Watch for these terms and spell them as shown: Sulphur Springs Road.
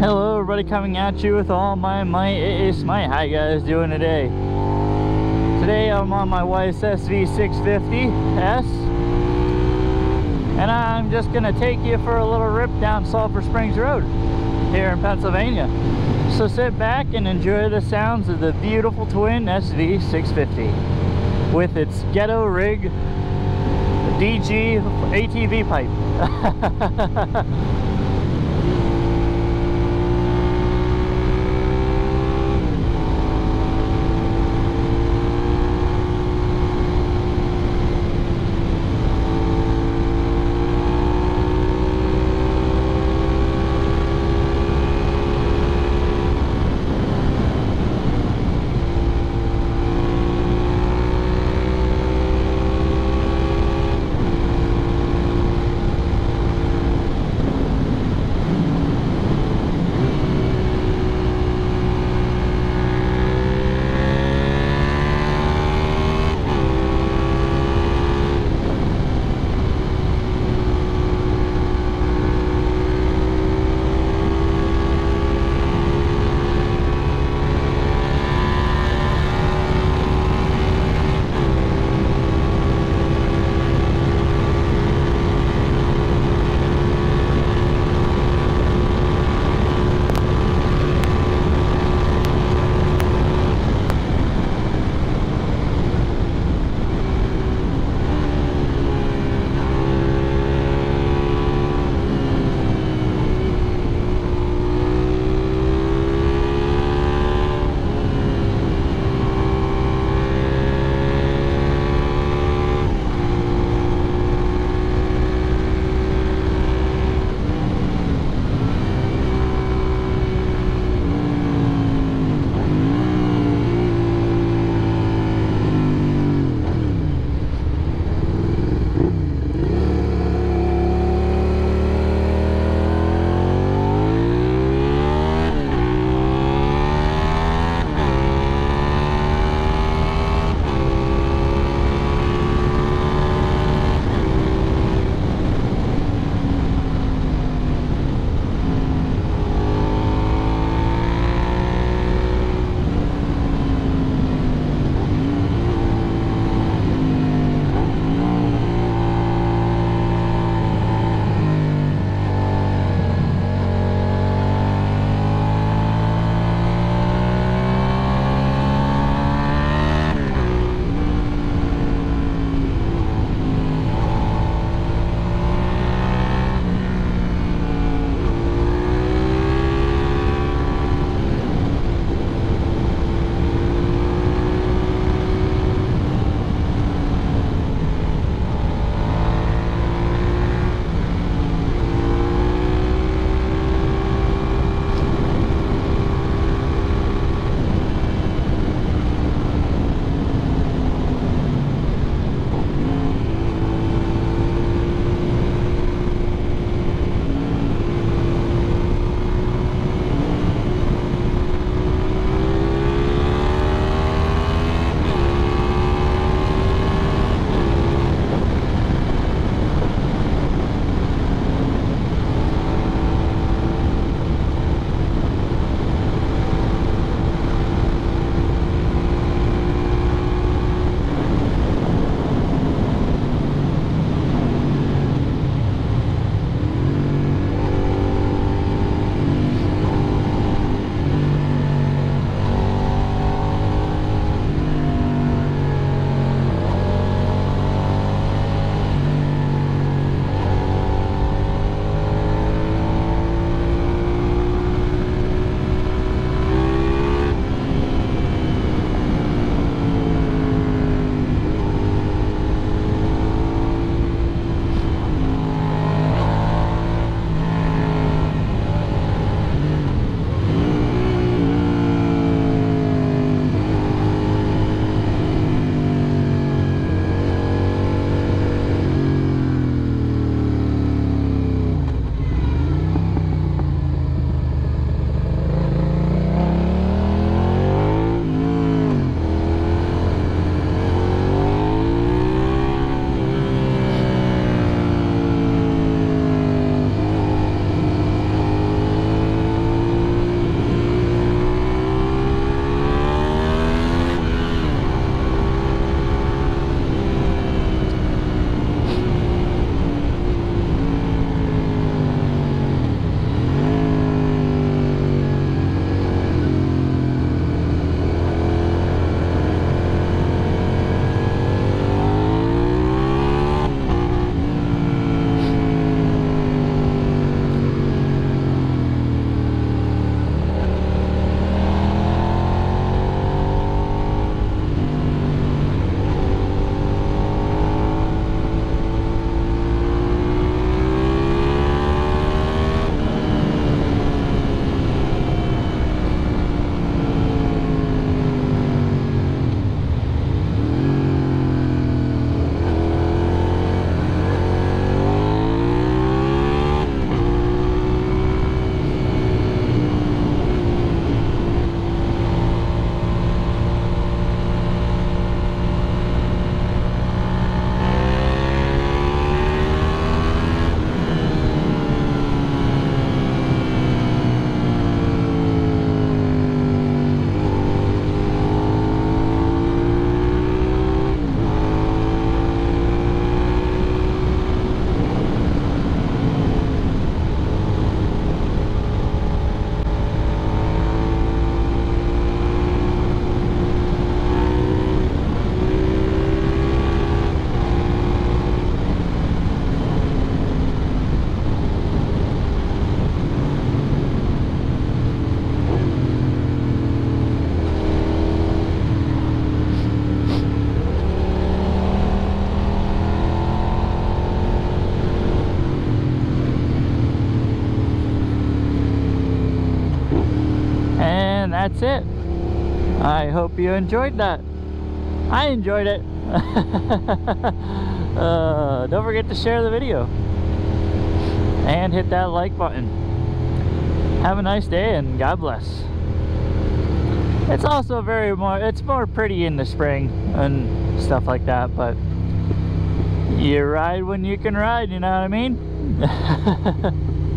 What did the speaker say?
Hello everybody, coming at you with all my might. It is my How you guys doing today? Today I'm on my wife's SV650S and I'm just gonna take you for a little rip down Sulphur Springs Road here in Pennsylvania. So sit back and enjoy the sounds of the beautiful twin SV650 with its ghetto rig DG ATV pipe. that's it. I hope you enjoyed that. I enjoyed it. Don't forget to share the video and hit that like button. Have a nice day and God bless. It's also more pretty in the spring and stuff like that, but you ride when you can ride, you know what I mean?